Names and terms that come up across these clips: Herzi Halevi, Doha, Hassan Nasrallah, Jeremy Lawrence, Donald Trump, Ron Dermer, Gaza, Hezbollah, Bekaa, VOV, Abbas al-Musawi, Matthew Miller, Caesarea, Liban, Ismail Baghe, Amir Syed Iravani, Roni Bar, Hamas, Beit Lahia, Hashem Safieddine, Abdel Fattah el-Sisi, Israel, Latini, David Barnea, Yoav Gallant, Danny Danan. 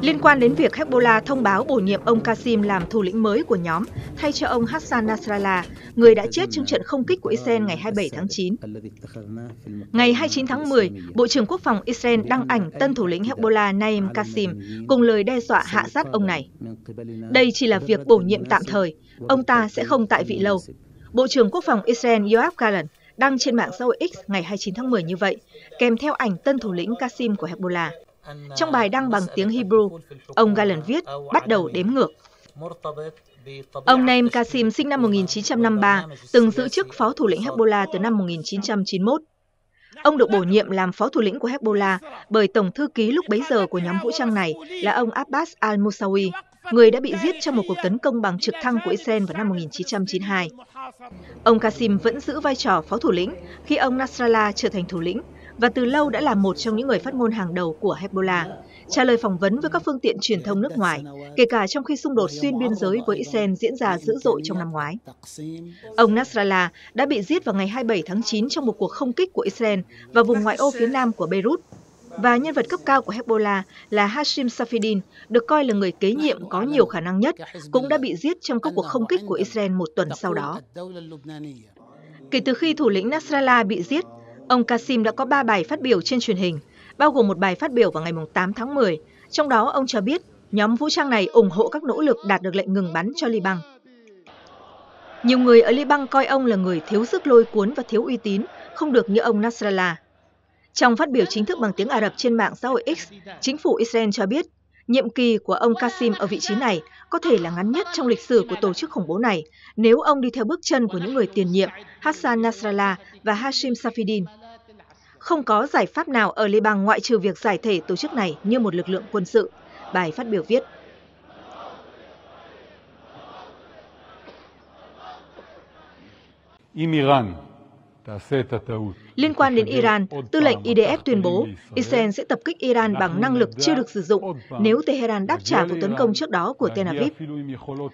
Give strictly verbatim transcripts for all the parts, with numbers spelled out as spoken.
Liên quan đến việc Hezbollah thông báo bổ nhiệm ông Qasim làm thủ lĩnh mới của nhóm, thay cho ông Hassan Nasrallah, người đã chết trong trận không kích của Israel ngày hai mươi bảy tháng chín. Ngày hai mươi chín tháng mười, Bộ trưởng Quốc phòng Israel đăng ảnh tân thủ lĩnh Hezbollah Naim Qasim cùng lời đe dọa hạ sát ông này. Đây chỉ là việc bổ nhiệm tạm thời, ông ta sẽ không tại vị lâu. Bộ trưởng Quốc phòng Israel Yoav Gallant đăng trên mạng xã hội X ngày hai mươi chín tháng mười như vậy, kèm theo ảnh tân thủ lĩnh Qasim của Hezbollah. Trong bài đăng bằng tiếng Hebrew, ông Gallant viết bắt đầu đếm ngược. Ông Naim Qasim sinh năm một nghìn chín trăm năm mươi ba, từng giữ chức phó thủ lĩnh Hezbollah từ năm một nghìn chín trăm chín mươi mốt. Ông được bổ nhiệm làm phó thủ lĩnh của Hezbollah bởi tổng thư ký lúc bấy giờ của nhóm vũ trang này là ông Abbas al-Musawi, người đã bị giết trong một cuộc tấn công bằng trực thăng của Israel vào năm một nghìn chín trăm chín mươi hai. Ông Qasim vẫn giữ vai trò phó thủ lĩnh khi ông Nasrallah trở thành thủ lĩnh, và từ lâu đã là một trong những người phát ngôn hàng đầu của Hezbollah, trả lời phỏng vấn với các phương tiện truyền thông nước ngoài, kể cả trong khi xung đột xuyên biên giới với Israel diễn ra dữ dội trong năm ngoái. Ông Nasrallah đã bị giết vào ngày hai mươi bảy tháng chín trong một cuộc không kích của Israel và vùng ngoại ô phía nam của Beirut, và nhân vật cấp cao của Hezbollah là Hashem Safieddine, được coi là người kế nhiệm có nhiều khả năng nhất, cũng đã bị giết trong các cuộc không kích của Israel một tuần sau đó. Kể từ khi thủ lĩnh Nasrallah bị giết, ông Qasim đã có ba bài phát biểu trên truyền hình, bao gồm một bài phát biểu vào ngày tám tháng mười. Trong đó, ông cho biết nhóm vũ trang này ủng hộ các nỗ lực đạt được lệnh ngừng bắn cho Liban. Nhiều người ở Liban coi ông là người thiếu sức lôi cuốn và thiếu uy tín, không được như ông Nasrallah. Trong phát biểu chính thức bằng tiếng Ả Rập trên mạng xã hội X, chính phủ Israel cho biết nhiệm kỳ của ông Qasim ở vị trí này có thể là ngắn nhất trong lịch sử của tổ chức khủng bố này nếu ông đi theo bước chân của những người tiền nhiệm Hassan Nasrallah và Hashem Safieddine. Không có giải pháp nào ở Liban ngoại trừ việc giải thể tổ chức này như một lực lượng quân sự, bài phát biểu viết. Iran. Liên quan đến Iran, tư lệnh I D F tuyên bố Israel sẽ tập kích Iran bằng năng lực chưa được sử dụng nếu Tehran đáp trả vụ tấn công trước đó của Tel Aviv.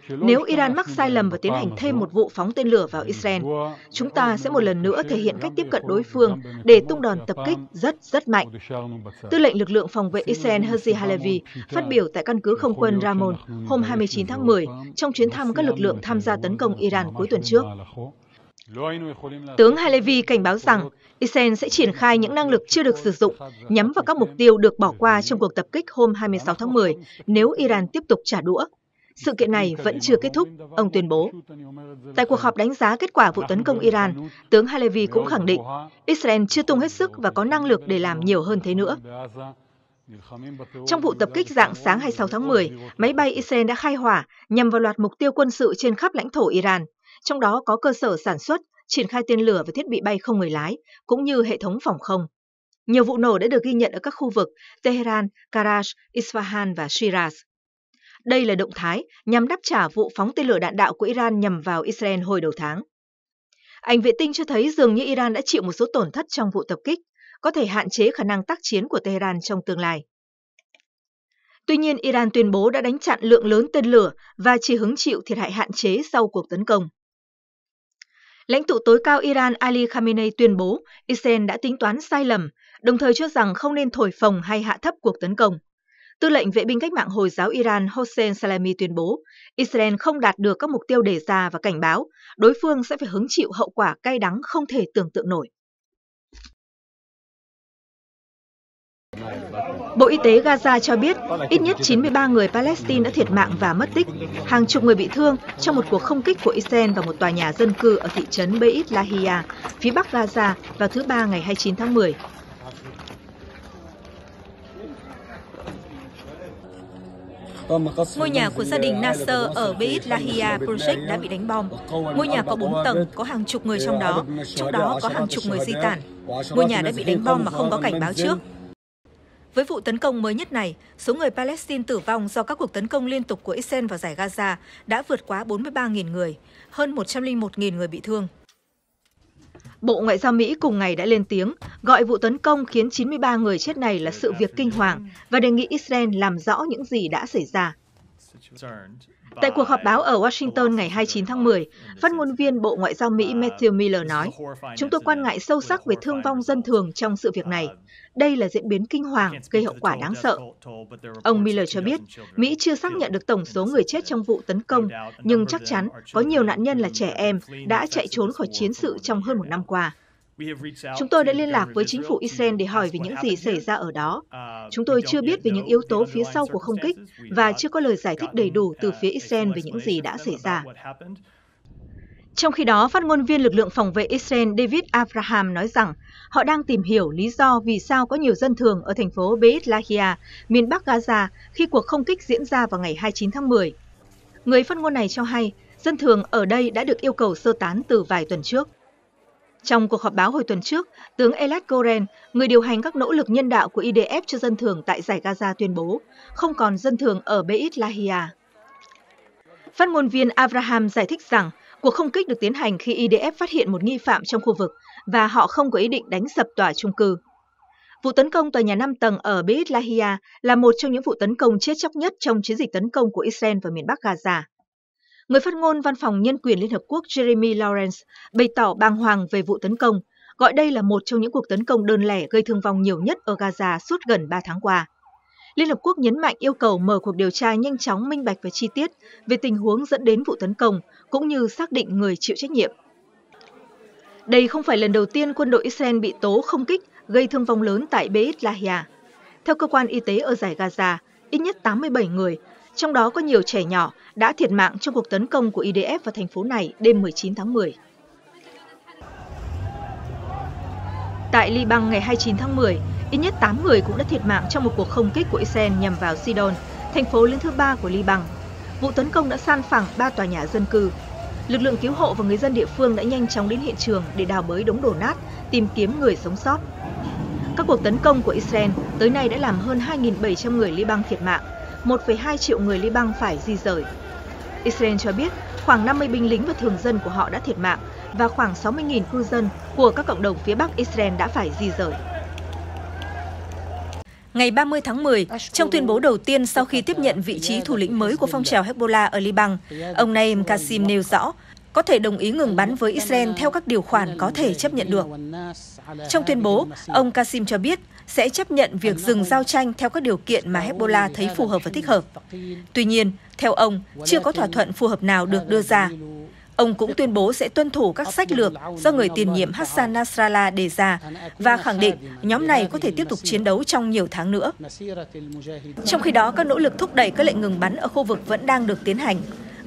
Nếu Iran mắc sai lầm và tiến hành thêm một vụ phóng tên lửa vào Israel, chúng ta sẽ một lần nữa thể hiện cách tiếp cận đối phương để tung đòn tập kích rất rất mạnh. Tư lệnh lực lượng phòng vệ Israel Herzi Halevi phát biểu tại căn cứ không quân Ramon hôm hai mươi chín tháng mười trong chuyến thăm các lực lượng tham gia tấn công Iran cuối tuần trước. Tướng Halevi cảnh báo rằng Israel sẽ triển khai những năng lực chưa được sử dụng nhắm vào các mục tiêu được bỏ qua trong cuộc tập kích hôm hai mươi sáu tháng mười nếu Iran tiếp tục trả đũa. Sự kiện này vẫn chưa kết thúc, ông tuyên bố. Tại cuộc họp đánh giá kết quả vụ tấn công Iran, tướng Halevi cũng khẳng định Israel chưa tung hết sức và có năng lực để làm nhiều hơn thế nữa. Trong vụ tập kích rạng sáng hai mươi sáu tháng mười, máy bay Israel đã khai hỏa nhằm vào loạt mục tiêu quân sự trên khắp lãnh thổ Iran, trong đó có cơ sở sản xuất, triển khai tên lửa và thiết bị bay không người lái, cũng như hệ thống phòng không. Nhiều vụ nổ đã được ghi nhận ở các khu vực Tehran, Karaj, Isfahan và Shiraz. Đây là động thái nhằm đáp trả vụ phóng tên lửa đạn đạo của Iran nhằm vào Israel hồi đầu tháng. Ảnh vệ tinh cho thấy dường như Iran đã chịu một số tổn thất trong vụ tập kích, có thể hạn chế khả năng tác chiến của Tehran trong tương lai. Tuy nhiên, Iran tuyên bố đã đánh chặn lượng lớn tên lửa và chỉ hứng chịu thiệt hại hạn chế sau cuộc tấn công. Lãnh tụ tối cao Iran Ali Khamenei tuyên bố Israel đã tính toán sai lầm, đồng thời cho rằng không nên thổi phồng hay hạ thấp cuộc tấn công. Tư lệnh vệ binh cách mạng Hồi giáo Iran Hossein Salami tuyên bố Israel không đạt được các mục tiêu đề ra và cảnh báo đối phương sẽ phải hứng chịu hậu quả cay đắng không thể tưởng tượng nổi. Bộ Y tế Gaza cho biết ít nhất chín mươi ba người Palestine đã thiệt mạng và mất tích, hàng chục người bị thương trong một cuộc không kích của Israel vào một tòa nhà dân cư ở thị trấn Beit Lahia, phía bắc Gaza vào thứ Ba ngày hai mươi chín tháng mười. Ngôi nhà của gia đình Nasser ở Beit Lahia Project đã bị đánh bom. Ngôi nhà có bốn tầng, có hàng chục người trong đó, trong đó có hàng chục người di tản. Ngôi nhà đã bị đánh bom mà không có cảnh báo trước. Với vụ tấn công mới nhất này, số người Palestine tử vong do các cuộc tấn công liên tục của Israel vào dải Gaza đã vượt quá bốn mươi ba nghìn người, hơn một trăm lẻ một nghìn người bị thương. Bộ Ngoại giao Mỹ cùng ngày đã lên tiếng, gọi vụ tấn công khiến chín mươi ba người chết này là sự việc kinh hoàng và đề nghị Israel làm rõ những gì đã xảy ra. Tại cuộc họp báo ở Washington ngày hai mươi chín tháng mười, phát ngôn viên Bộ Ngoại giao Mỹ Matthew Miller nói, chúng tôi quan ngại sâu sắc về thương vong dân thường trong sự việc này. Đây là diễn biến kinh hoàng, gây hậu quả đáng sợ. Ông Miller cho biết, Mỹ chưa xác nhận được tổng số người chết trong vụ tấn công, nhưng chắc chắn có nhiều nạn nhân là trẻ em đã chạy trốn khỏi chiến sự trong hơn một năm qua. Chúng tôi đã liên lạc với chính phủ Israel để hỏi về những gì xảy ra ở đó. Chúng tôi chưa biết về những yếu tố phía sau của không kích và chưa có lời giải thích đầy đủ từ phía Israel về những gì đã xảy ra. Trong khi đó, phát ngôn viên lực lượng phòng vệ Israel David Abraham nói rằng họ đang tìm hiểu lý do vì sao có nhiều dân thường ở thành phố Beit Lahia, miền Bắc Gaza, khi cuộc không kích diễn ra vào ngày hai mươi chín tháng mười. Người phát ngôn này cho hay, dân thường ở đây đã được yêu cầu sơ tán từ vài tuần trước. Trong cuộc họp báo hồi tuần trước, tướng Elad Goren, người điều hành các nỗ lực nhân đạo của I D F cho dân thường tại Dải Gaza tuyên bố, không còn dân thường ở Beit Lahia. Phát ngôn viên Abraham giải thích rằng cuộc không kích được tiến hành khi I D F phát hiện một nghi phạm trong khu vực và họ không có ý định đánh sập tòa chung cư. Vụ tấn công tòa nhà năm tầng ở Beit Lahia là một trong những vụ tấn công chết chóc nhất trong chiến dịch tấn công của Israel vào miền Bắc Gaza. Người phát ngôn Văn phòng Nhân quyền Liên Hợp Quốc Jeremy Lawrence bày tỏ bàng hoàng về vụ tấn công, gọi đây là một trong những cuộc tấn công đơn lẻ gây thương vong nhiều nhất ở Gaza suốt gần ba tháng qua. Liên Hợp Quốc nhấn mạnh yêu cầu mở cuộc điều tra nhanh chóng, minh bạch và chi tiết về tình huống dẫn đến vụ tấn công, cũng như xác định người chịu trách nhiệm. Đây không phải lần đầu tiên quân đội Israel bị tố không kích gây thương vong lớn tại Beit Lahia. Theo cơ quan y tế ở Dải Gaza, ít nhất tám mươi bảy người, trong đó có nhiều trẻ nhỏ, đã thiệt mạng trong cuộc tấn công của I D F vào thành phố này đêm mười chín tháng mười. Tại Liban ngày hai mươi chín tháng mười, ít nhất tám người cũng đã thiệt mạng trong một cuộc không kích của Israel nhằm vào Sidon, thành phố lớn thứ ba của Liban. Vụ tấn công đã san phẳng ba tòa nhà dân cư. Lực lượng cứu hộ và người dân địa phương đã nhanh chóng đến hiện trường để đào bới đống đổ nát, tìm kiếm người sống sót. Các cuộc tấn công của Israel tới nay đã làm hơn hai nghìn bảy trăm người Liban thiệt mạng, một phẩy hai triệu người Liban phải di rời. Israel cho biết khoảng năm mươi binh lính và thường dân của họ đã thiệt mạng và khoảng sáu mươi nghìn cư dân của các cộng đồng phía Bắc Israel đã phải di rời. Ngày ba mươi tháng mười, trong tuyên bố đầu tiên sau khi tiếp nhận vị trí thủ lĩnh mới của phong trào Hezbollah ở Liban, ông Naim Qasim nêu rõ có thể đồng ý ngừng bắn với Israel theo các điều khoản có thể chấp nhận được. Trong tuyên bố, ông Qasim cho biết sẽ chấp nhận việc dừng giao tranh theo các điều kiện mà Hezbollah thấy phù hợp và thích hợp. Tuy nhiên, theo ông, chưa có thỏa thuận phù hợp nào được đưa ra. Ông cũng tuyên bố sẽ tuân thủ các sách lược do người tiền nhiệm Hassan Nasrallah đề ra và khẳng định nhóm này có thể tiếp tục chiến đấu trong nhiều tháng nữa. Trong khi đó, các nỗ lực thúc đẩy các lệnh ngừng bắn ở khu vực vẫn đang được tiến hành.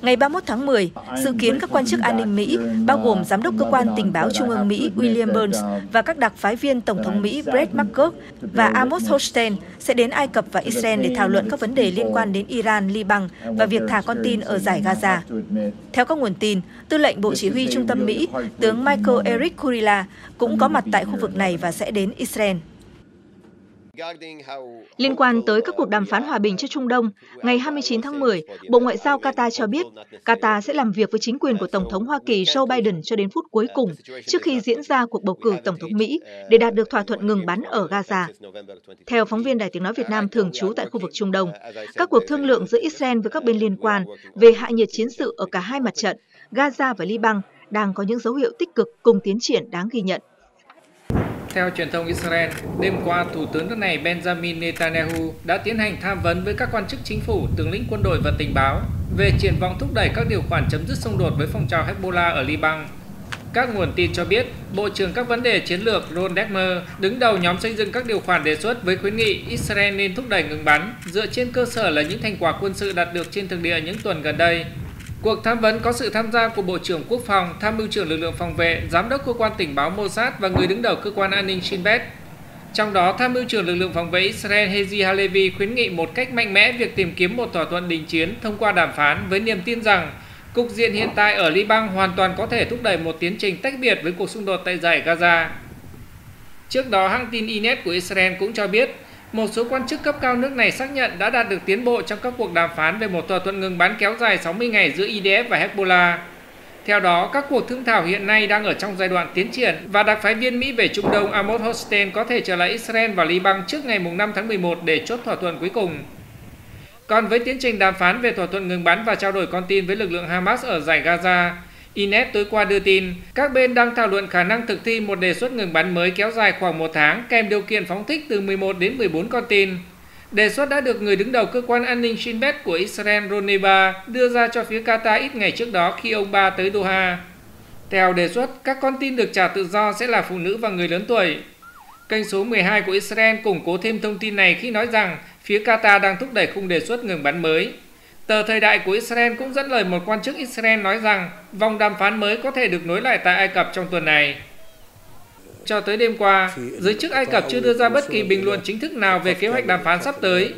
Ngày ba mươi mốt tháng mười, dự kiến các quan chức an ninh Mỹ, bao gồm Giám đốc Cơ quan Tình báo Trung ương Mỹ William Burns và các đặc phái viên Tổng thống Mỹ Brett McGurk và Amos Hochstein sẽ đến Ai Cập và Israel để thảo luận các vấn đề liên quan đến Iran, Liban và việc thả con tin ở Dải Gaza. Theo các nguồn tin, Tư lệnh Bộ Chỉ huy Trung tâm Mỹ, tướng Michael Eric Kurila cũng có mặt tại khu vực này và sẽ đến Israel. Liên quan tới các cuộc đàm phán hòa bình cho Trung Đông, ngày hai mươi chín tháng mười, Bộ Ngoại giao Qatar cho biết Qatar sẽ làm việc với chính quyền của Tổng thống Hoa Kỳ Joe Biden cho đến phút cuối cùng trước khi diễn ra cuộc bầu cử Tổng thống Mỹ để đạt được thỏa thuận ngừng bắn ở Gaza. Theo phóng viên Đài Tiếng Nói Việt Nam thường trú tại khu vực Trung Đông, các cuộc thương lượng giữa Israel với các bên liên quan về hạ nhiệt chiến sự ở cả hai mặt trận, Gaza và Liban, đang có những dấu hiệu tích cực cùng tiến triển đáng ghi nhận. Theo truyền thông Israel, đêm qua, Thủ tướng nước này Benjamin Netanyahu đã tiến hành tham vấn với các quan chức chính phủ, tướng lĩnh quân đội và tình báo về triển vọng thúc đẩy các điều khoản chấm dứt xung đột với phong trào Hezbollah ở Liban. Các nguồn tin cho biết, Bộ trưởng các vấn đề chiến lược Ron Dermer đứng đầu nhóm xây dựng các điều khoản đề xuất với khuyến nghị Israel nên thúc đẩy ngừng bắn dựa trên cơ sở là những thành quả quân sự đạt được trên thực địa những tuần gần đây. Cuộc tham vấn có sự tham gia của Bộ trưởng Quốc phòng, Tham mưu trưởng lực lượng phòng vệ, Giám đốc Cơ quan Tình báo Mossad và người đứng đầu Cơ quan An ninh Shin Bet. Trong đó, Tham mưu trưởng lực lượng phòng vệ Israel Herzi Halevi khuyến nghị một cách mạnh mẽ việc tìm kiếm một thỏa thuận đình chiến thông qua đàm phán với niềm tin rằng cục diện hiện tại ở Liban hoàn toàn có thể thúc đẩy một tiến trình tách biệt với cuộc xung đột tại Dải Gaza. Trước đó, hãng tin i en e t của Israel cũng cho biết một số quan chức cấp cao nước này xác nhận đã đạt được tiến bộ trong các cuộc đàm phán về một thỏa thuận ngừng bắn kéo dài sáu mươi ngày giữa I D F và Hezbollah. Theo đó, các cuộc thương thảo hiện nay đang ở trong giai đoạn tiến triển và đặc phái viên Mỹ về Trung Đông Amos Hochstein có thể trở lại Israel và Liban trước ngày năm tháng mười một để chốt thỏa thuận cuối cùng. Còn với tiến trình đàm phán về thỏa thuận ngừng bắn và trao đổi con tin với lực lượng Hamas ở dải Gaza, i en ép tối qua đưa tin các bên đang thảo luận khả năng thực thi một đề xuất ngừng bắn mới kéo dài khoảng một tháng kèm điều kiện phóng thích từ mười một đến mười bốn con tin. Đề xuất đã được người đứng đầu cơ quan an ninh Shin Bet của Israel Roni Bar đưa ra cho phía Qatar ít ngày trước đó khi ông Ba tới Doha. Theo đề xuất, các con tin được trả tự do sẽ là phụ nữ và người lớn tuổi. Kênh số mười hai của Israel củng cố thêm thông tin này khi nói rằng phía Qatar đang thúc đẩy khung đề xuất ngừng bắn mới. Tờ Thời Đại của Israel cũng dẫn lời một quan chức Israel nói rằng vòng đàm phán mới có thể được nối lại tại Ai Cập trong tuần này. Cho tới đêm qua, giới chức Ai Cập chưa đưa ra bất kỳ bình luận chính thức nào về kế hoạch đàm phán sắp tới.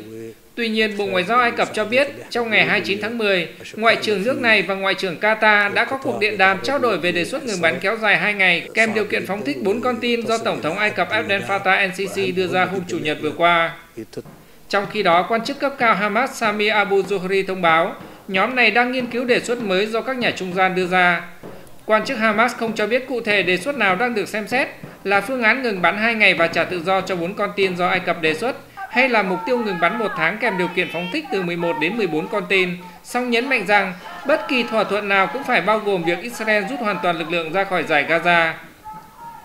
Tuy nhiên, Bộ Ngoại giao Ai Cập cho biết, trong ngày hai mươi chín tháng mười, Ngoại trưởng nước này và Ngoại trưởng Qatar đã có cuộc điện đàm trao đổi về đề xuất ngừng bắn kéo dài hai ngày, kèm điều kiện phóng thích bốn con tin do Tổng thống Ai Cập Abdel Fattah el-Sisi đưa ra hôm Chủ nhật vừa qua. Trong khi đó, quan chức cấp cao Hamas Sami Abu Zuhri thông báo, nhóm này đang nghiên cứu đề xuất mới do các nhà trung gian đưa ra. Quan chức Hamas không cho biết cụ thể đề xuất nào đang được xem xét, là phương án ngừng bắn hai ngày và trả tự do cho bốn con tin do Ai Cập đề xuất, hay là mục tiêu ngừng bắn một tháng kèm điều kiện phóng thích từ mười một đến mười bốn con tin, song nhấn mạnh rằng bất kỳ thỏa thuận nào cũng phải bao gồm việc Israel rút hoàn toàn lực lượng ra khỏi dải Gaza.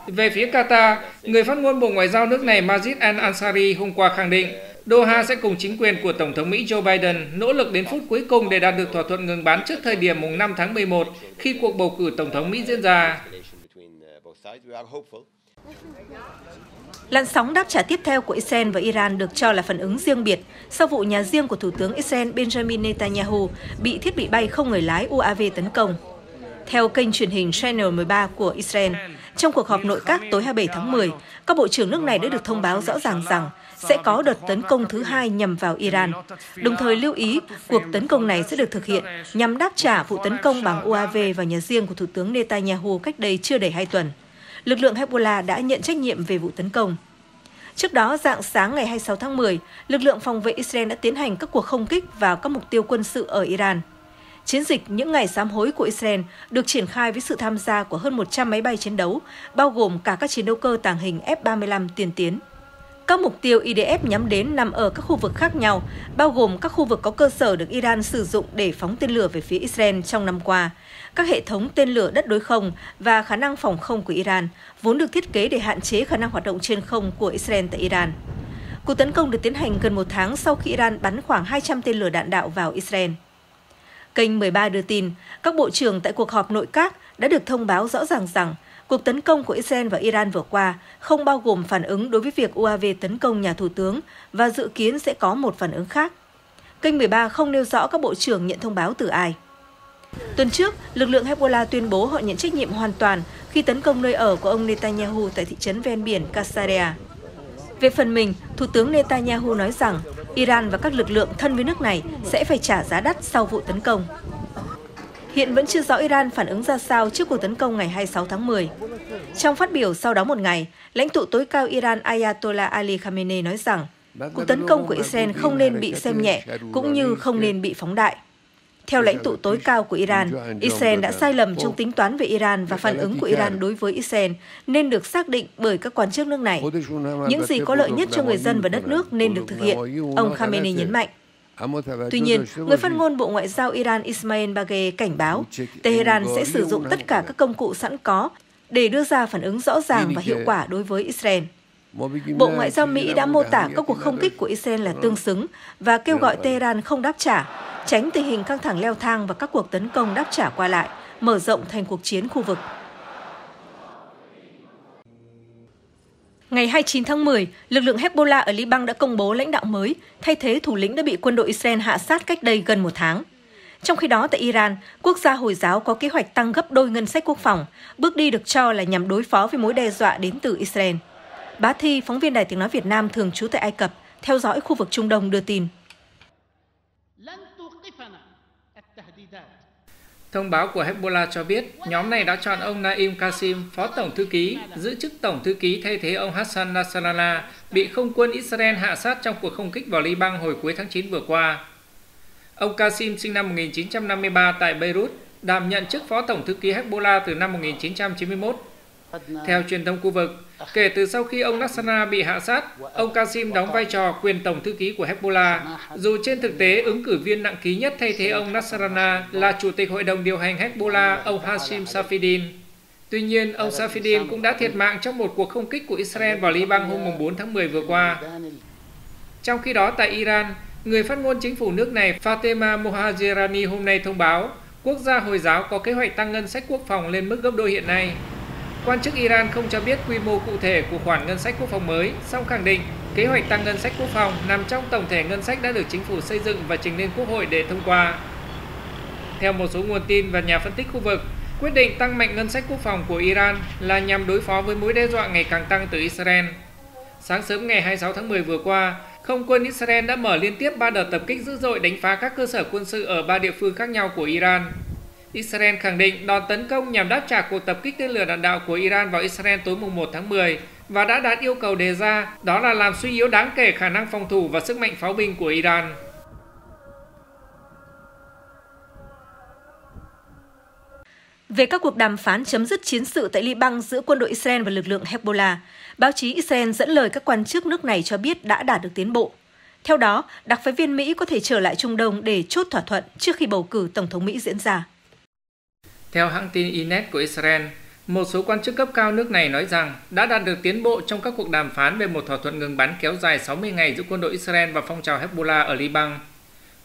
Về phía Qatar, người phát ngôn Bộ Ngoại giao nước này Majid Al-Ansari hôm qua khẳng định Doha sẽ cùng chính quyền của Tổng thống Mỹ Joe Biden nỗ lực đến phút cuối cùng để đạt được thỏa thuận ngừng bắn trước thời điểm mùng năm tháng mười một khi cuộc bầu cử Tổng thống Mỹ diễn ra. Làn sóng đáp trả tiếp theo của Israel và Iran được cho là phản ứng riêng biệt sau vụ nhà riêng của Thủ tướng Israel Benjamin Netanyahu bị thiết bị bay không người lái U A V tấn công. Theo kênh truyền hình Channel mười ba của Israel, trong cuộc họp nội các tối hai mươi bảy tháng mười, các bộ trưởng nước này đã được thông báo rõ ràng rằng sẽ có đợt tấn công thứ hai nhằm vào Iran, đồng thời lưu ý cuộc tấn công này sẽ được thực hiện nhằm đáp trả vụ tấn công bằng U A V vào nhà riêng của Thủ tướng Netanyahu cách đây chưa đầy hai tuần. Lực lượng Hezbollah đã nhận trách nhiệm về vụ tấn công. Trước đó, rạng sáng ngày hai mươi sáu tháng mười, lực lượng phòng vệ Israel đã tiến hành các cuộc không kích vào các mục tiêu quân sự ở Iran. Chiến dịch những ngày sám hối của Israel được triển khai với sự tham gia của hơn một trăm máy bay chiến đấu, bao gồm cả các chiến đấu cơ tàng hình F ba mươi lăm tiên tiến. Các mục tiêu I D F nhắm đến nằm ở các khu vực khác nhau, bao gồm các khu vực có cơ sở được Iran sử dụng để phóng tên lửa về phía Israel trong năm qua, các hệ thống tên lửa đất đối không và khả năng phòng không của Iran, vốn được thiết kế để hạn chế khả năng hoạt động trên không của Israel tại Iran. Cuộc tấn công được tiến hành gần một tháng sau khi Iran bắn khoảng hai trăm tên lửa đạn đạo vào Israel. Kênh mười ba đưa tin, các bộ trưởng tại cuộc họp nội các đã được thông báo rõ ràng rằng cuộc tấn công của Israel và Iran vừa qua không bao gồm phản ứng đối với việc U A V tấn công nhà thủ tướng và dự kiến sẽ có một phản ứng khác. Kênh mười ba không nêu rõ các bộ trưởng nhận thông báo từ ai. Tuần trước, lực lượng Hezbollah tuyên bố họ nhận trách nhiệm hoàn toàn khi tấn công nơi ở của ông Netanyahu tại thị trấn ven biển Caesarea. Về phần mình, Thủ tướng Netanyahu nói rằng Iran và các lực lượng thân với nước này sẽ phải trả giá đắt sau vụ tấn công. Hiện vẫn chưa rõ Iran phản ứng ra sao trước cuộc tấn công ngày hai mươi sáu tháng mười. Trong phát biểu sau đó một ngày, lãnh tụ tối cao Iran Ayatollah Ali Khamenei nói rằng cuộc tấn công của Israel không nên bị xem nhẹ, cũng như không nên bị phóng đại. Theo lãnh tụ tối cao của Iran, Israel đã sai lầm trong tính toán về Iran và phản ứng của Iran đối với Israel nên được xác định bởi các quan chức nước này. Những gì có lợi nhất cho người dân và đất nước nên được thực hiện, ông Khamenei nhấn mạnh. Tuy nhiên, người phát ngôn Bộ Ngoại giao Iran Ismail Baghe cảnh báo Tehran sẽ sử dụng tất cả các công cụ sẵn có để đưa ra phản ứng rõ ràng và hiệu quả đối với Israel. Bộ Ngoại giao Mỹ đã mô tả các cuộc không kích của Israel là tương xứng và kêu gọi Tehran không đáp trả, tránh tình hình căng thẳng leo thang và các cuộc tấn công đáp trả qua lại, mở rộng thành cuộc chiến khu vực. Ngày hai mươi chín tháng mười, lực lượng Hezbollah ở Liban đã công bố lãnh đạo mới, thay thế thủ lĩnh đã bị quân đội Israel hạ sát cách đây gần một tháng. Trong khi đó, tại Iran, quốc gia Hồi giáo có kế hoạch tăng gấp đôi ngân sách quốc phòng, bước đi được cho là nhằm đối phó với mối đe dọa đến từ Israel. Bá Thi, phóng viên Đài Tiếng Nói Việt Nam thường trú tại Ai Cập, theo dõi khu vực Trung Đông đưa tin. Thông báo của Hezbollah cho biết, nhóm này đã chọn ông Naim Qasim, phó tổng thư ký, giữ chức tổng thư ký thay thế ông Hassan Nasrallah, bị không quân Israel hạ sát trong cuộc không kích vào Liban hồi cuối tháng chín vừa qua. Ông Qasim sinh năm một nghìn chín trăm năm mươi ba tại Beirut, đảm nhận chức phó tổng thư ký Hezbollah từ năm một nghìn chín trăm chín mươi mốt. Theo truyền thông khu vực, Kể từ sau khi ông Nasrallah bị hạ sát, ông Qasim đóng vai trò quyền tổng thư ký của Hezbollah, dù trên thực tế ứng cử viên nặng ký nhất thay thế ông Nasrallah là Chủ tịch Hội đồng điều hành Hezbollah, ông Hashem Safieddine. Tuy nhiên, ông Safieddine cũng đã thiệt mạng trong một cuộc không kích của Israel vào Liban hôm bốn tháng mười vừa qua. Trong khi đó, tại Iran, người phát ngôn chính phủ nước này Fatema Mohajerani hôm nay thông báo quốc gia Hồi giáo có kế hoạch tăng ngân sách quốc phòng lên mức gấp đôi hiện nay. Quan chức Iran không cho biết quy mô cụ thể của khoản ngân sách quốc phòng mới, song khẳng định kế hoạch tăng ngân sách quốc phòng nằm trong tổng thể ngân sách đã được chính phủ xây dựng và trình lên Quốc hội để thông qua. Theo một số nguồn tin và nhà phân tích khu vực, quyết định tăng mạnh ngân sách quốc phòng của Iran là nhằm đối phó với mối đe dọa ngày càng tăng từ Israel. Sáng sớm ngày hai mươi sáu tháng mười vừa qua, không quân Israel đã mở liên tiếp ba đợt tập kích dữ dội đánh phá các cơ sở quân sự ở ba địa phương khác nhau của Iran. Israel khẳng định đòn tấn công nhằm đáp trả cuộc tập kích tên lửa đạn đạo của Iran vào Israel tối mùng một tháng mười và đã đạt yêu cầu đề ra, đó là làm suy yếu đáng kể khả năng phòng thủ và sức mạnh pháo binh của Iran. Về các cuộc đàm phán chấm dứt chiến sự tại Liban giữa quân đội Israel và lực lượng Hezbollah, báo chí Israel dẫn lời các quan chức nước này cho biết đã đạt được tiến bộ. Theo đó, đặc phái viên Mỹ có thể trở lại Trung Đông để chốt thỏa thuận trước khi bầu cử Tổng thống Mỹ diễn ra. Theo hãng tin i en e tê của Israel, một số quan chức cấp cao nước này nói rằng đã đạt được tiến bộ trong các cuộc đàm phán về một thỏa thuận ngừng bắn kéo dài sáu mươi ngày giữa quân đội Israel và phong trào Hezbollah ở Liban.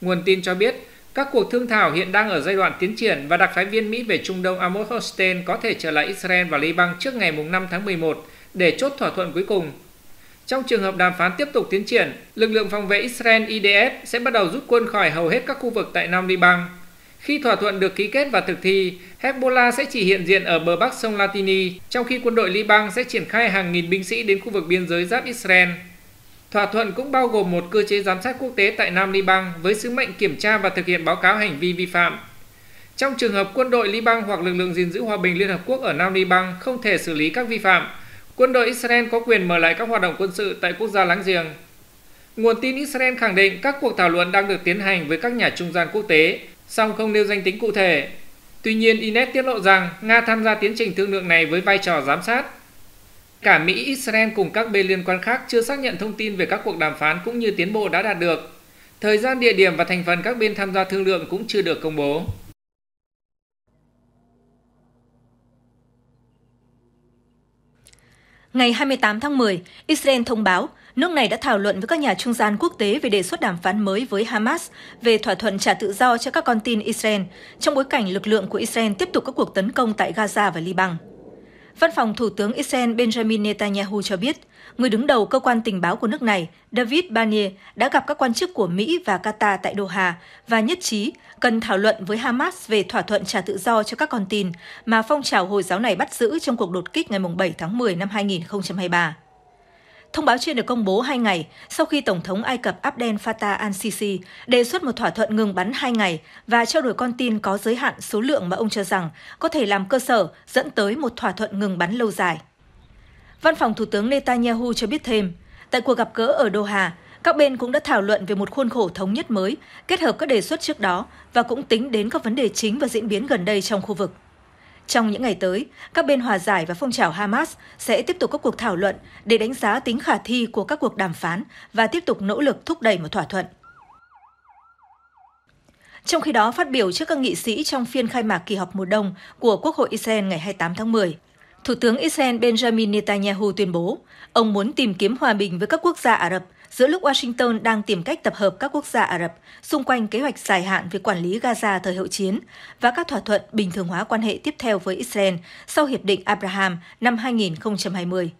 Nguồn tin cho biết, các cuộc thương thảo hiện đang ở giai đoạn tiến triển và đặc phái viên Mỹ về Trung Đông Amos Hochstein có thể trở lại Israel và Liban trước ngày năm tháng mười một để chốt thỏa thuận cuối cùng. Trong trường hợp đàm phán tiếp tục tiến triển, lực lượng phòng vệ Israel i đê ép sẽ bắt đầu rút quân khỏi hầu hết các khu vực tại Nam Liban. Khi thỏa thuận được ký kết và thực thi, Hezbollah sẽ chỉ hiện diện ở bờ bắc sông Latini, trong khi quân đội Liban sẽ triển khai hàng nghìn binh sĩ đến khu vực biên giới giáp Israel. Thỏa thuận cũng bao gồm một cơ chế giám sát quốc tế tại Nam Liban với sứ mệnh kiểm tra và thực hiện báo cáo hành vi vi phạm. Trong trường hợp quân đội Liban hoặc lực lượng gìn giữ hòa bình Liên Hợp Quốc ở Nam Liban không thể xử lý các vi phạm, quân đội Israel có quyền mở lại các hoạt động quân sự tại quốc gia láng giềng. Nguồn tin Israel khẳng định các cuộc thảo luận đang được tiến hành với các nhà trung gian quốc tế, song không nêu danh tính cụ thể. Tuy nhiên, i en e tê tiết lộ rằng Nga tham gia tiến trình thương lượng này với vai trò giám sát. Cả Mỹ, Israel cùng các bên liên quan khác chưa xác nhận thông tin về các cuộc đàm phán cũng như tiến bộ đã đạt được. Thời gian, địa điểm và thành phần các bên tham gia thương lượng cũng chưa được công bố. Ngày hai mươi tám tháng mười, Israel thông báo nước này đã thảo luận với các nhà trung gian quốc tế về đề xuất đàm phán mới với Hamas về thỏa thuận trả tự do cho các con tin Israel trong bối cảnh lực lượng của Israel tiếp tục các cuộc tấn công tại Gaza và Liban. Văn phòng Thủ tướng Israel Benjamin Netanyahu cho biết, người đứng đầu cơ quan tình báo của nước này, David Barnea, đã gặp các quan chức của Mỹ và Qatar tại Doha và nhất trí cần thảo luận với Hamas về thỏa thuận trả tự do cho các con tin mà phong trào Hồi giáo này bắt giữ trong cuộc đột kích ngày bảy tháng mười năm hai nghìn không trăm hai mươi ba. Thông báo trên được công bố hai ngày sau khi Tổng thống Ai Cập Abdel Fattah el-Sisi đề xuất một thỏa thuận ngừng bắn hai ngày và trao đổi con tin có giới hạn số lượng mà ông cho rằng có thể làm cơ sở dẫn tới một thỏa thuận ngừng bắn lâu dài. Văn phòng Thủ tướng Netanyahu cho biết thêm, tại cuộc gặp gỡ ở Doha, các bên cũng đã thảo luận về một khuôn khổ thống nhất mới, kết hợp các đề xuất trước đó và cũng tính đến các vấn đề chính và diễn biến gần đây trong khu vực. Trong những ngày tới, các bên hòa giải và phong trào Hamas sẽ tiếp tục các cuộc thảo luận để đánh giá tính khả thi của các cuộc đàm phán và tiếp tục nỗ lực thúc đẩy một thỏa thuận. Trong khi đó, phát biểu trước các nghị sĩ trong phiên khai mạc kỳ họp mùa đông của Quốc hội Israel ngày hai mươi tám tháng mười, Thủ tướng Israel Benjamin Netanyahu tuyên bố ông muốn tìm kiếm hòa bình với các quốc gia Ả Rập giữa lúc Washington đang tìm cách tập hợp các quốc gia Ả Rập xung quanh kế hoạch dài hạn về quản lý Gaza thời hậu chiến và các thỏa thuận bình thường hóa quan hệ tiếp theo với Israel sau Hiệp định Abraham năm hai nghìn không trăm hai mươi.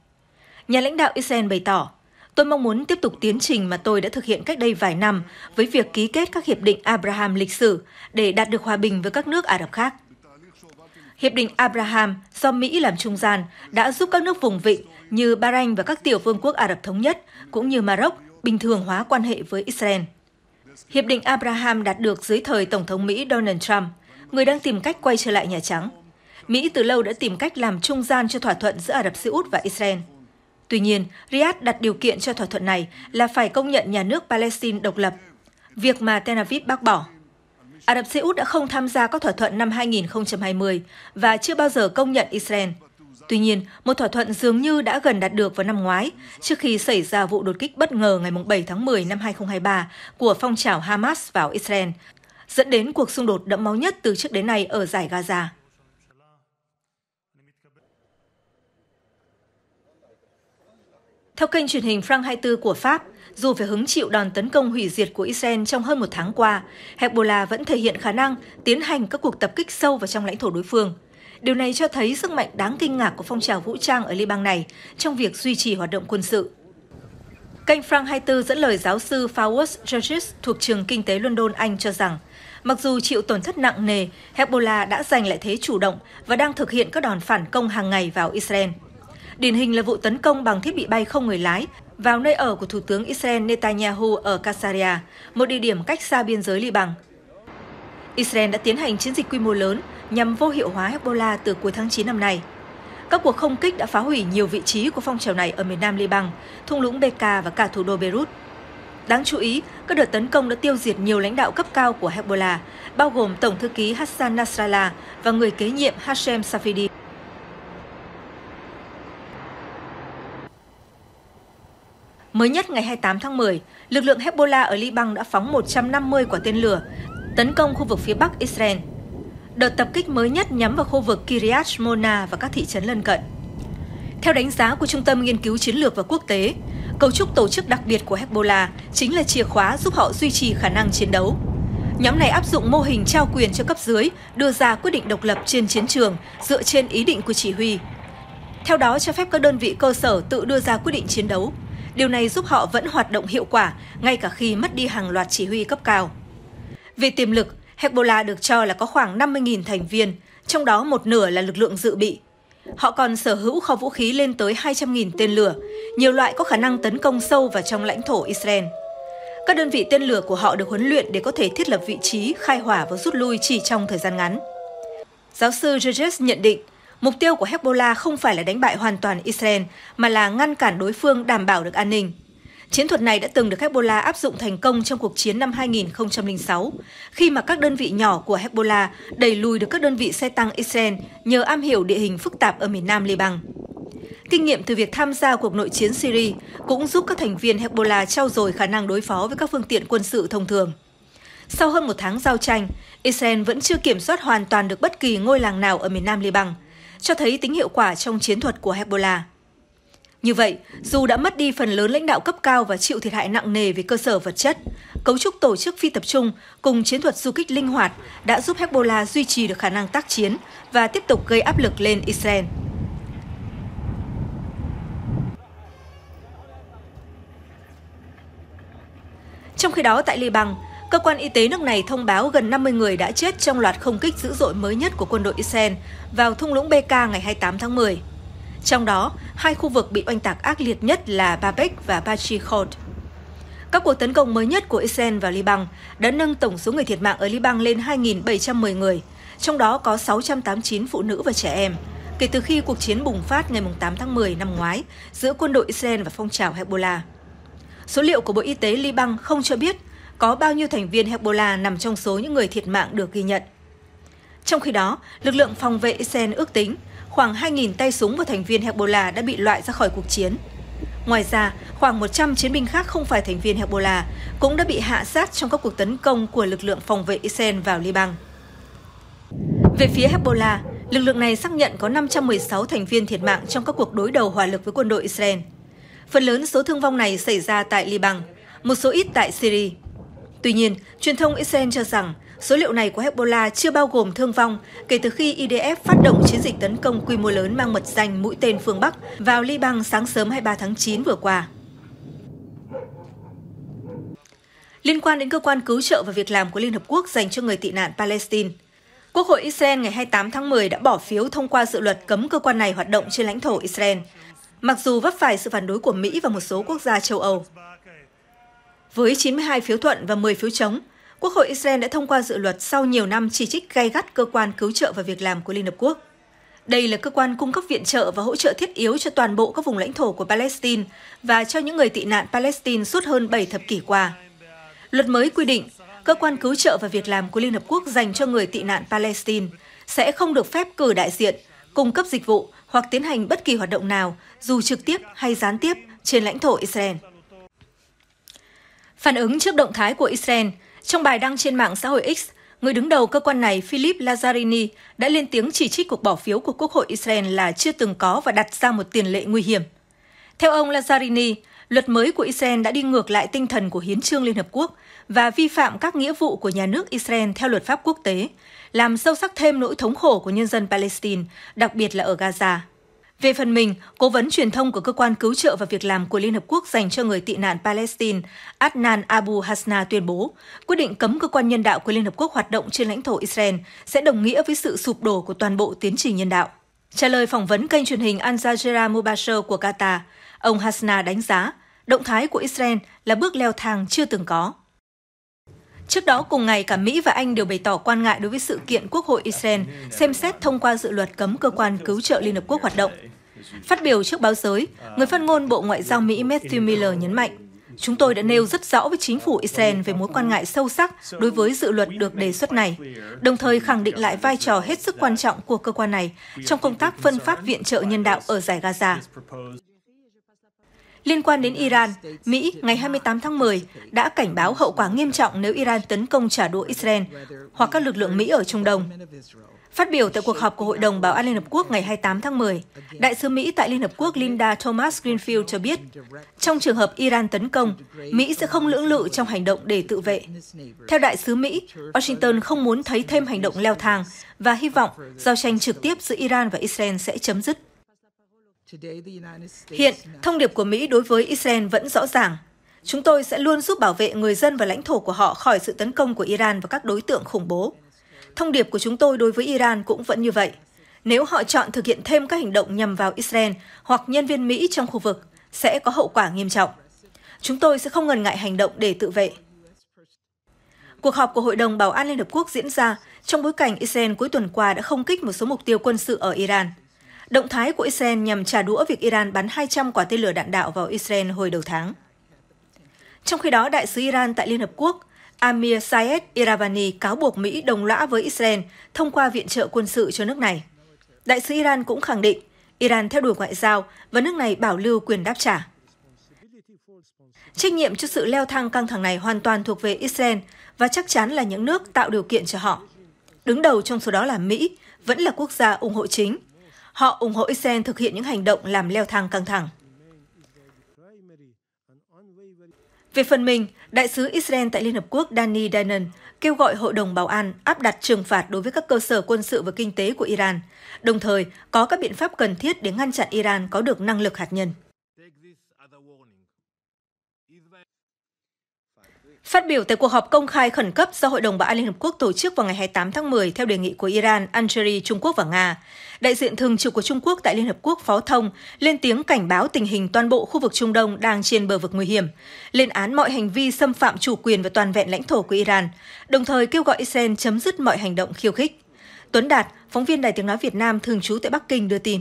Nhà lãnh đạo Israel bày tỏ, tôi mong muốn tiếp tục tiến trình mà tôi đã thực hiện cách đây vài năm với việc ký kết các Hiệp định Abraham lịch sử để đạt được hòa bình với các nước Ả Rập khác. Hiệp định Abraham do Mỹ làm trung gian đã giúp các nước vùng vịnh như Bahrain và các tiểu vương quốc Ả Rập Thống Nhất, cũng như Maroc, bình thường hóa quan hệ với Israel. Hiệp định Abraham đạt được dưới thời Tổng thống Mỹ Donald Trump, người đang tìm cách quay trở lại Nhà Trắng. Mỹ từ lâu đã tìm cách làm trung gian cho thỏa thuận giữa Ả Rập Xê Út và Israel. Tuy nhiên, Riyadh đặt điều kiện cho thỏa thuận này là phải công nhận nhà nước Palestine độc lập, việc mà Tel Aviv bác bỏ. Ả Rập Xê Út đã không tham gia các thỏa thuận năm hai nghìn không trăm hai mươi và chưa bao giờ công nhận Israel. Tuy nhiên, một thỏa thuận dường như đã gần đạt được vào năm ngoái, trước khi xảy ra vụ đột kích bất ngờ ngày bảy tháng mười năm hai nghìn không trăm hai mươi ba của phong trào Hamas vào Israel, dẫn đến cuộc xung đột đẫm máu nhất từ trước đến nay ở dải Gaza. Theo kênh truyền hình France hai mươi tư của Pháp, dù phải hứng chịu đòn tấn công hủy diệt của Israel trong hơn một tháng qua, Hezbollah vẫn thể hiện khả năng tiến hành các cuộc tập kích sâu vào trong lãnh thổ đối phương. Điều này cho thấy sức mạnh đáng kinh ngạc của phong trào vũ trang ở Liban này trong việc duy trì hoạt động quân sự. Kênh France hai mươi tư dẫn lời giáo sư Fawaz Georges thuộc trường Kinh tế London, Anh cho rằng, mặc dù chịu tổn thất nặng nề, Hezbollah đã giành lại thế chủ động và đang thực hiện các đòn phản công hàng ngày vào Israel. Điển hình là vụ tấn công bằng thiết bị bay không người lái vào nơi ở của Thủ tướng Israel Netanyahu ở Caesarea, một địa điểm cách xa biên giới Liban. Israel đã tiến hành chiến dịch quy mô lớn nhằm vô hiệu hóa Hezbollah từ cuối tháng chín năm nay. Các cuộc không kích đã phá hủy nhiều vị trí của phong trào này ở miền nam Liban, thung lũng Bekaa và cả thủ đô Beirut. Đáng chú ý, các đợt tấn công đã tiêu diệt nhiều lãnh đạo cấp cao của Hezbollah, bao gồm Tổng thư ký Hassan Nasrallah và người kế nhiệm Hashem Safieddine. Mới nhất ngày hai mươi tám tháng mười, lực lượng Hezbollah ở Liban đã phóng một trăm năm mươi quả tên lửa, tấn công khu vực phía bắc Israel. Đợt tập kích mới nhất nhắm vào khu vực Kiryat Shmona và các thị trấn lân cận. Theo đánh giá của Trung tâm Nghiên cứu Chiến lược và Quốc tế, cấu trúc tổ chức đặc biệt của Hezbollah chính là chìa khóa giúp họ duy trì khả năng chiến đấu. Nhóm này áp dụng mô hình trao quyền cho cấp dưới, đưa ra quyết định độc lập trên chiến trường dựa trên ý định của chỉ huy. Theo đó cho phép các đơn vị cơ sở tự đưa ra quyết định chiến đấu. Điều này giúp họ vẫn hoạt động hiệu quả ngay cả khi mất đi hàng loạt chỉ huy cấp cao. Về tiềm lực, Hezbollah được cho là có khoảng năm mươi nghìn thành viên, trong đó một nửa là lực lượng dự bị. Họ còn sở hữu kho vũ khí lên tới hai trăm nghìn tên lửa, nhiều loại có khả năng tấn công sâu vào trong lãnh thổ Israel. Các đơn vị tên lửa của họ được huấn luyện để có thể thiết lập vị trí, khai hỏa và rút lui chỉ trong thời gian ngắn. Giáo sư Georges nhận định, mục tiêu của Hezbollah không phải là đánh bại hoàn toàn Israel, mà là ngăn cản đối phương đảm bảo được an ninh. Chiến thuật này đã từng được Hezbollah áp dụng thành công trong cuộc chiến năm hai nghìn không trăm lẻ sáu, khi mà các đơn vị nhỏ của Hezbollah đẩy lùi được các đơn vị xe tăng Israel nhờ am hiểu địa hình phức tạp ở miền nam Liban. Kinh nghiệm từ việc tham gia cuộc nội chiến Syria cũng giúp các thành viên Hezbollah trau dồi khả năng đối phó với các phương tiện quân sự thông thường. Sau hơn một tháng giao tranh, Israel vẫn chưa kiểm soát hoàn toàn được bất kỳ ngôi làng nào ở miền nam Liban, cho thấy tính hiệu quả trong chiến thuật của Hezbollah. Như vậy, dù đã mất đi phần lớn lãnh đạo cấp cao và chịu thiệt hại nặng nề về cơ sở vật chất, cấu trúc tổ chức phi tập trung cùng chiến thuật du kích linh hoạt đã giúp Hezbollah duy trì được khả năng tác chiến và tiếp tục gây áp lực lên Israel. Trong khi đó, tại Liban, cơ quan y tế nước này thông báo gần năm mươi người đã chết trong loạt không kích dữ dội mới nhất của quân đội Israel vào thung lũng Bekaa ngày hai mươi tám tháng mười. Trong đó, hai khu vực bị oanh tạc ác liệt nhất là Babek và Bachikot. Các cuộc tấn công mới nhất của Israel vào Liban đã nâng tổng số người thiệt mạng ở Liban lên hai nghìn bảy trăm mười người, trong đó có sáu trăm tám mươi chín phụ nữ và trẻ em, kể từ khi cuộc chiến bùng phát ngày tám tháng mười năm ngoái giữa quân đội Israel và phong trào Hezbollah. Số liệu của Bộ Y tế Liban không cho biết có bao nhiêu thành viên Hezbollah nằm trong số những người thiệt mạng được ghi nhận. Trong khi đó, lực lượng phòng vệ Israel ước tính khoảng hai nghìn tay súng và thành viên Hezbollah đã bị loại ra khỏi cuộc chiến. Ngoài ra, khoảng một trăm chiến binh khác không phải thành viên Hezbollah cũng đã bị hạ sát trong các cuộc tấn công của lực lượng phòng vệ Israel vào Liban. Về phía Hezbollah, lực lượng này xác nhận có năm trăm mười sáu thành viên thiệt mạng trong các cuộc đối đầu hỏa lực với quân đội Israel. Phần lớn số thương vong này xảy ra tại Liban, một số ít tại Syria. Tuy nhiên, truyền thông Israel cho rằng số liệu này của Hezbollah chưa bao gồm thương vong kể từ khi I D F phát động chiến dịch tấn công quy mô lớn mang mật danh mũi tên phương Bắc vào Liban sáng sớm hai mươi ba tháng chín vừa qua. Liên quan đến cơ quan cứu trợ và việc làm của Liên Hợp Quốc dành cho người tị nạn Palestine, Quốc hội Israel ngày hai mươi tám tháng mười đã bỏ phiếu thông qua dự luật cấm cơ quan này hoạt động trên lãnh thổ Israel, mặc dù vấp phải sự phản đối của Mỹ và một số quốc gia châu Âu. Với chín mươi hai phiếu thuận và mười phiếu chống, Quốc hội Israel đã thông qua dự luật sau nhiều năm chỉ trích gay gắt cơ quan cứu trợ và việc làm của Liên Hợp Quốc. Đây là cơ quan cung cấp viện trợ và hỗ trợ thiết yếu cho toàn bộ các vùng lãnh thổ của Palestine và cho những người tị nạn Palestine suốt hơn bảy thập kỷ qua. Luật mới quy định, cơ quan cứu trợ và việc làm của Liên Hợp Quốc dành cho người tị nạn Palestine sẽ không được phép cử đại diện, cung cấp dịch vụ hoặc tiến hành bất kỳ hoạt động nào, dù trực tiếp hay gián tiếp, trên lãnh thổ Israel. Phản ứng trước động thái của Israel, trong bài đăng trên mạng xã hội X, người đứng đầu cơ quan này Philip Lazarini đã lên tiếng chỉ trích cuộc bỏ phiếu của Quốc hội Israel là chưa từng có và đặt ra một tiền lệ nguy hiểm. Theo ông Lazarini, luật mới của Israel đã đi ngược lại tinh thần của Hiến chương Liên Hợp Quốc và vi phạm các nghĩa vụ của nhà nước Israel theo luật pháp quốc tế, làm sâu sắc thêm nỗi thống khổ của nhân dân Palestine, đặc biệt là ở Gaza. Về phần mình, Cố vấn Truyền thông của Cơ quan Cứu trợ và Việc làm của Liên Hợp Quốc dành cho người tị nạn Palestine Adnan Abu Hasna tuyên bố, quyết định cấm cơ quan nhân đạo của Liên Hợp Quốc hoạt động trên lãnh thổ Israel sẽ đồng nghĩa với sự sụp đổ của toàn bộ tiến trình nhân đạo. Trả lời phỏng vấn kênh truyền hình Al Jazeera Mubashir của Qatar, ông Hasna đánh giá động thái của Israel là bước leo thang chưa từng có. Trước đó cùng ngày, cả Mỹ và Anh đều bày tỏ quan ngại đối với sự kiện Quốc hội Israel xem xét thông qua dự luật cấm cơ quan cứu trợ Liên Hợp Quốc hoạt động. Phát biểu trước báo giới, người phát ngôn Bộ Ngoại giao Mỹ Matthew Miller nhấn mạnh, chúng tôi đã nêu rất rõ với chính phủ Israel về mối quan ngại sâu sắc đối với dự luật được đề xuất này, đồng thời khẳng định lại vai trò hết sức quan trọng của cơ quan này trong công tác phân phát viện trợ nhân đạo ở dải Gaza. Liên quan đến Iran, Mỹ ngày hai mươi tám tháng mười đã cảnh báo hậu quả nghiêm trọng nếu Iran tấn công trả đũa Israel hoặc các lực lượng Mỹ ở Trung Đông. Phát biểu tại cuộc họp của Hội đồng Bảo an Liên Hợp Quốc ngày hai mươi tám tháng mười, Đại sứ Mỹ tại Liên Hợp Quốc Linda Thomas-Greenfield cho biết, trong trường hợp Iran tấn công, Mỹ sẽ không lưỡng lự trong hành động để tự vệ. Theo Đại sứ Mỹ, Washington không muốn thấy thêm hành động leo thang và hy vọng giao tranh trực tiếp giữa Iran và Israel sẽ chấm dứt. Hiện, thông điệp của Mỹ đối với Israel vẫn rõ ràng. Chúng tôi sẽ luôn giúp bảo vệ người dân và lãnh thổ của họ khỏi sự tấn công của Iran và các đối tượng khủng bố. Thông điệp của chúng tôi đối với Iran cũng vẫn như vậy. Nếu họ chọn thực hiện thêm các hành động nhằm vào Israel hoặc nhân viên Mỹ trong khu vực, sẽ có hậu quả nghiêm trọng. Chúng tôi sẽ không ngần ngại hành động để tự vệ. Cuộc họp của Hội đồng Bảo an Liên Hợp Quốc diễn ra trong bối cảnh Israel cuối tuần qua đã không kích một số mục tiêu quân sự ở Iran. Động thái của Israel nhằm trả đũa việc Iran bắn hai trăm quả tên lửa đạn đạo vào Israel hồi đầu tháng. Trong khi đó, Đại sứ Iran tại Liên Hợp Quốc, Amir Syed Iravani cáo buộc Mỹ đồng lõa với Israel thông qua viện trợ quân sự cho nước này. Đại sứ Iran cũng khẳng định, Iran theo đuổi ngoại giao và nước này bảo lưu quyền đáp trả. Trách nhiệm cho sự leo thang căng thẳng này hoàn toàn thuộc về Israel và chắc chắn là những nước tạo điều kiện cho họ. Đứng đầu trong số đó là Mỹ, vẫn là quốc gia ủng hộ chính. Họ ủng hộ Israel thực hiện những hành động làm leo thang căng thẳng. Về phần mình, Đại sứ Israel tại Liên Hợp Quốc Danny Danan kêu gọi Hội đồng Bảo an áp đặt trừng phạt đối với các cơ sở quân sự và kinh tế của Iran, đồng thời có các biện pháp cần thiết để ngăn chặn Iran có được năng lực hạt nhân. Phát biểu tại cuộc họp công khai khẩn cấp do Hội đồng Bảo an Liên Hợp Quốc tổ chức vào ngày hai mươi tám tháng mười theo đề nghị của Iran, Algeria, Trung Quốc và Nga, đại diện thường trực của Trung Quốc tại Liên Hợp Quốc Phó Thông lên tiếng cảnh báo tình hình toàn bộ khu vực Trung Đông đang trên bờ vực nguy hiểm, lên án mọi hành vi xâm phạm chủ quyền và toàn vẹn lãnh thổ của Iran, đồng thời kêu gọi Israel chấm dứt mọi hành động khiêu khích. Tuấn Đạt, phóng viên Đài Tiếng Nói Việt Nam thường trú tại Bắc Kinh đưa tin.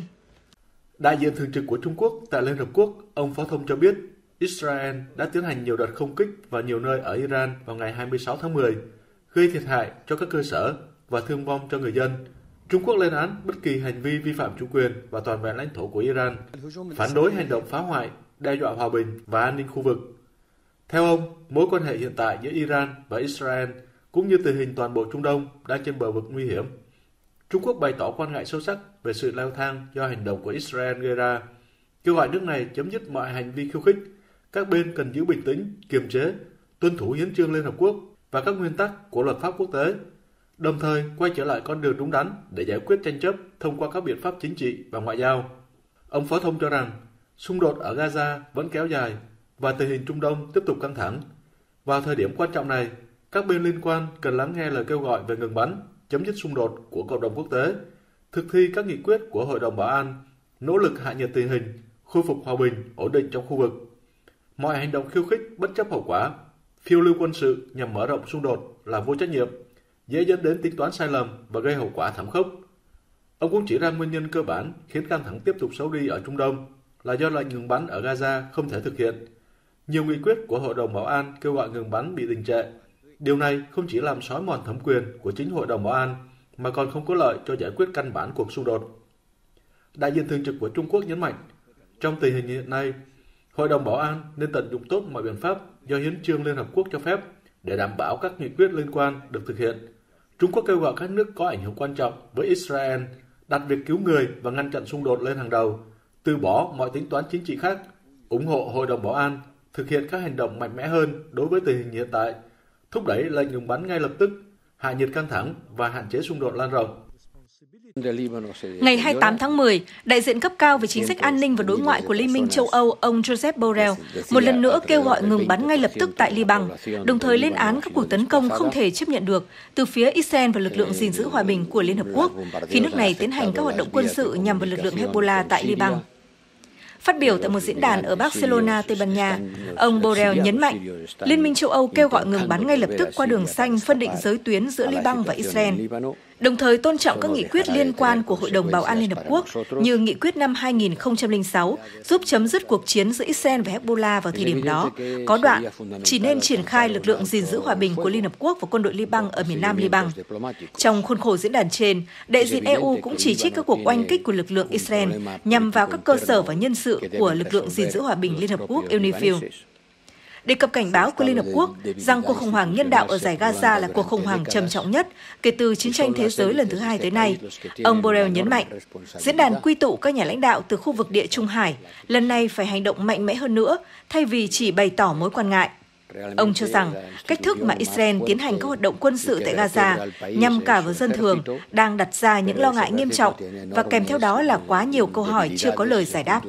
Đại diện thường trực của Trung Quốc tại Liên Hợp Quốc, ông Phó Thông cho biết, Israel đã tiến hành nhiều đợt không kích vào nhiều nơi ở Iran vào ngày hai mươi sáu tháng mười, gây thiệt hại cho các cơ sở và thương vong cho người dân. Trung Quốc lên án bất kỳ hành vi vi phạm chủ quyền và toàn vẹn lãnh thổ của Iran, phản đối hành động phá hoại, đe dọa hòa bình và an ninh khu vực. Theo ông, mối quan hệ hiện tại giữa Iran và Israel cũng như tình hình toàn bộ Trung Đông đang trên bờ vực nguy hiểm. Trung Quốc bày tỏ quan ngại sâu sắc về sự leo thang do hành động của Israel gây ra, kêu gọi nước này chấm dứt mọi hành vi khiêu khích. Các bên cần giữ bình tĩnh, kiềm chế, tuân thủ hiến chương Liên Hợp Quốc và các nguyên tắc của luật pháp quốc tế, đồng thời quay trở lại con đường đúng đắn để giải quyết tranh chấp thông qua các biện pháp chính trị và ngoại giao. Ông Phó Thông cho rằng, xung đột ở Gaza vẫn kéo dài và tình hình Trung Đông tiếp tục căng thẳng. Vào thời điểm quan trọng này, các bên liên quan cần lắng nghe lời kêu gọi về ngừng bắn, chấm dứt xung đột của cộng đồng quốc tế, thực thi các nghị quyết của Hội đồng Bảo an, nỗ lực hạ nhiệt tình hình, khôi phục hòa bình, ổn định trong khu vực. Mọi hành động khiêu khích bất chấp hậu quả, phiêu lưu quân sự nhằm mở rộng xung đột là vô trách nhiệm, dễ dẫn đến tính toán sai lầm và gây hậu quả thảm khốc. Ông cũng chỉ ra nguyên nhân cơ bản khiến căng thẳng tiếp tục xấu đi ở Trung Đông là do lệnh ngừng bắn ở Gaza không thể thực hiện. Nhiều nghị quyết của Hội đồng Bảo an kêu gọi ngừng bắn bị đình trệ. Điều này không chỉ làm xói mòn thẩm quyền của chính Hội đồng Bảo an mà còn không có lợi cho giải quyết căn bản cuộc xung đột. Đại diện thường trực của Trung Quốc nhấn mạnh, trong tình hình hiện nay, Hội đồng Bảo an nên tận dụng tốt mọi biện pháp do Hiến chương Liên Hợp Quốc cho phép để đảm bảo các nghị quyết liên quan được thực hiện. Trung Quốc kêu gọi các nước có ảnh hưởng quan trọng với Israel đặt việc cứu người và ngăn chặn xung đột lên hàng đầu, từ bỏ mọi tính toán chính trị khác, ủng hộ Hội đồng Bảo an thực hiện các hành động mạnh mẽ hơn đối với tình hình hiện tại, thúc đẩy lệnh ngừng bắn ngay lập tức, hạ nhiệt căng thẳng và hạn chế xung đột lan rộng. Ngày hai mươi tám tháng mười, đại diện cấp cao về chính sách an ninh và đối ngoại của Liên minh châu Âu, ông Joseph Borrell, một lần nữa kêu gọi ngừng bắn ngay lập tức tại Liban, đồng thời lên án các cuộc tấn công không thể chấp nhận được từ phía Israel và lực lượng gìn giữ hòa bình của Liên Hợp Quốc, khi nước này tiến hành các hoạt động quân sự nhằm vào lực lượng Hezbollah tại Liban. Phát biểu tại một diễn đàn ở Barcelona, Tây Ban Nha, ông Borrell nhấn mạnh, Liên minh châu Âu kêu gọi ngừng bắn ngay lập tức qua đường xanh phân định giới tuyến giữa Liban và Israel, đồng thời tôn trọng các nghị quyết liên quan của Hội đồng Bảo an Liên Hợp Quốc như nghị quyết năm hai nghìn không trăm lẻ sáu giúp chấm dứt cuộc chiến giữa Israel và Hezbollah vào thời điểm đó, có đoạn chỉ nên triển khai lực lượng gìn giữ hòa bình của Liên Hợp Quốc và quân đội Liban ở miền nam Liban. Trong khuôn khổ diễn đàn trên, đại diện e u cũng chỉ trích các cuộc oanh kích của lực lượng Israel nhằm vào các cơ sở và nhân sự của lực lượng gìn giữ hòa bình Liên Hợp Quốc UNIFIL. Đề cập cảnh báo của Liên Hợp Quốc rằng cuộc khủng hoảng nhân đạo ở dải Gaza là cuộc khủng hoảng trầm trọng nhất kể từ chiến tranh thế giới lần thứ hai tới nay, ông Borrell nhấn mạnh, diễn đàn quy tụ các nhà lãnh đạo từ khu vực Địa Trung Hải lần này phải hành động mạnh mẽ hơn nữa thay vì chỉ bày tỏ mối quan ngại. Ông cho rằng cách thức mà Israel tiến hành các hoạt động quân sự tại Gaza nhằm cả vào dân thường đang đặt ra những lo ngại nghiêm trọng và kèm theo đó là quá nhiều câu hỏi chưa có lời giải đáp.